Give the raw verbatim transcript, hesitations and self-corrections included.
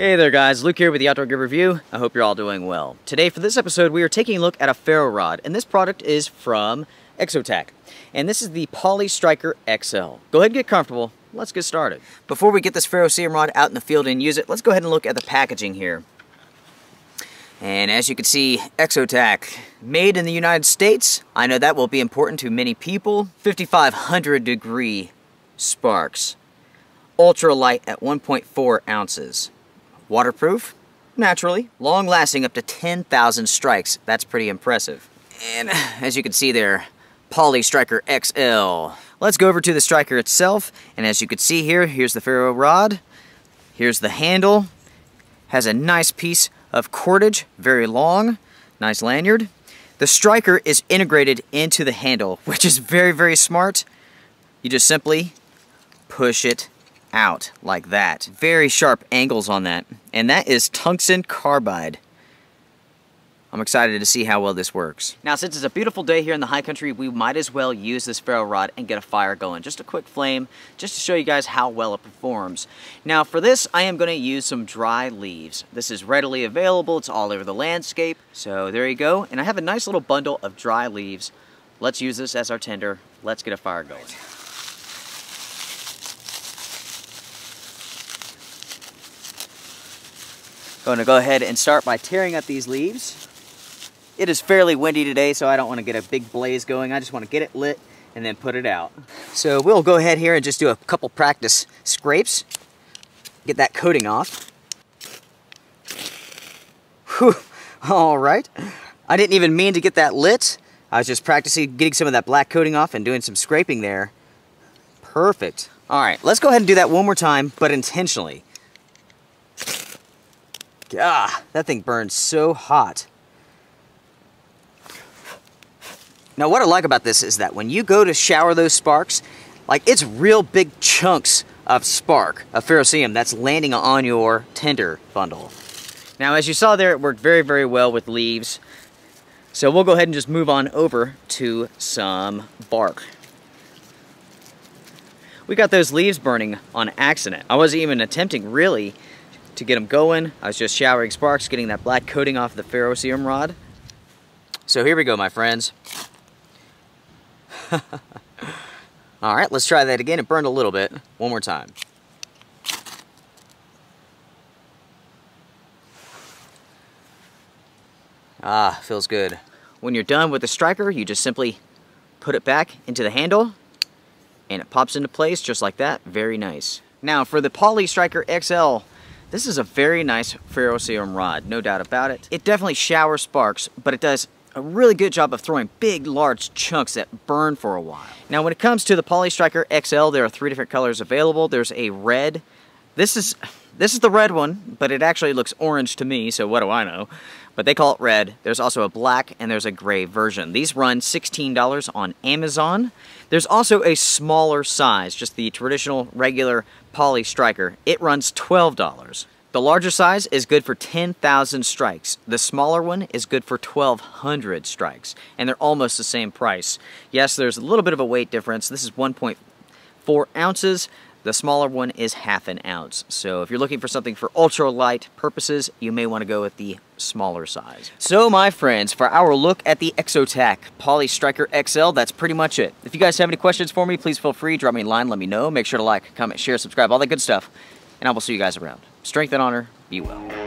Hey there guys, Luke here with the Outdoor Gear Review. I hope you're all doing well. Today for this episode we are taking a look at a ferro rod, and this product is from Exotac. And this is the Polystriker X L. Go ahead and get comfortable, let's get started. Before we get this ferrocerium rod out in the field and use it, let's go ahead and look at the packaging here. And as you can see, Exotac, made in the United States. I know that will be important to many people. fifty-five hundred degree sparks. Ultra light at one point four ounces. Waterproof, naturally. Long lasting up to ten thousand strikes. That's pretty impressive. And as you can see there, Polystriker X L. Let's go over to the striker itself. And as you can see here, here's the ferro rod. Here's the handle. Has a nice piece of cordage, very long, nice lanyard. The striker is integrated into the handle, which is very, very smart. You just simply push it out like that. Very sharp angles on that. And that is tungsten carbide. I'm excited to see how well this works. Now, since it's a beautiful day here in the high country, we might as well use this ferro rod and get a fire going. Just a quick flame, just to show you guys how well it performs. Now, for this, I am gonna use some dry leaves. This is readily available, it's all over the landscape. So there you go, and I have a nice little bundle of dry leaves. Let's use this as our tinder. Let's get a fire going. Gonna go ahead and start by tearing up these leaves. It is fairly windy today, so I don't want to get a big blaze going. I just want to get it lit and then put it out. So we'll go ahead here and just do a couple practice scrapes. Get that coating off. Whew. All right. I didn't even mean to get that lit. I was just practicing getting some of that black coating off and doing some scraping there. Perfect. All right, let's go ahead and do that one more time, but intentionally. Ah, that thing burns so hot. Now what I like about this is that when you go to shower those sparks, like it's real big chunks of spark, of ferrocerium that's landing on your tinder bundle. Now as you saw there, it worked very, very well with leaves. So we'll go ahead and just move on over to some bark. We got those leaves burning on accident. I wasn't even attempting really to get them going. I was just showering sparks, getting that black coating off the ferrocerium rod. So here we go, my friends. All right, let's try that again. It burned a little bit. One more time. Ah, feels good. When you're done with the striker, you just simply put it back into the handle and it pops into place just like that. Very nice. Now for the Polystriker X L, this is a very nice ferrocerium rod, no doubt about it. It definitely showers sparks, but it does a really good job of throwing big, large chunks that burn for a while. Now when it comes to the Polystriker X L, there are three different colors available. There's a red. This is, this is the red one, but it actually looks orange to me, so what do I know? But they call it red. There's also a black and there's a gray version. These run sixteen dollars on Amazon. There's also a smaller size, just the traditional regular Polystriker. It runs twelve dollars. The larger size is good for ten thousand strikes. The smaller one is good for twelve hundred strikes, and they're almost the same price. Yes, there's a little bit of a weight difference. This is one point four ounces. The smaller one is half an ounce. So if you're looking for something for ultralight purposes, you may want to go with the smaller size. So my friends, for our look at the Exotac Polystriker X L, that's pretty much it. If you guys have any questions for me, please feel free, drop me a line, let me know. Make sure to like, comment, share, subscribe, all that good stuff. And I will see you guys around. Strength and honor, be well.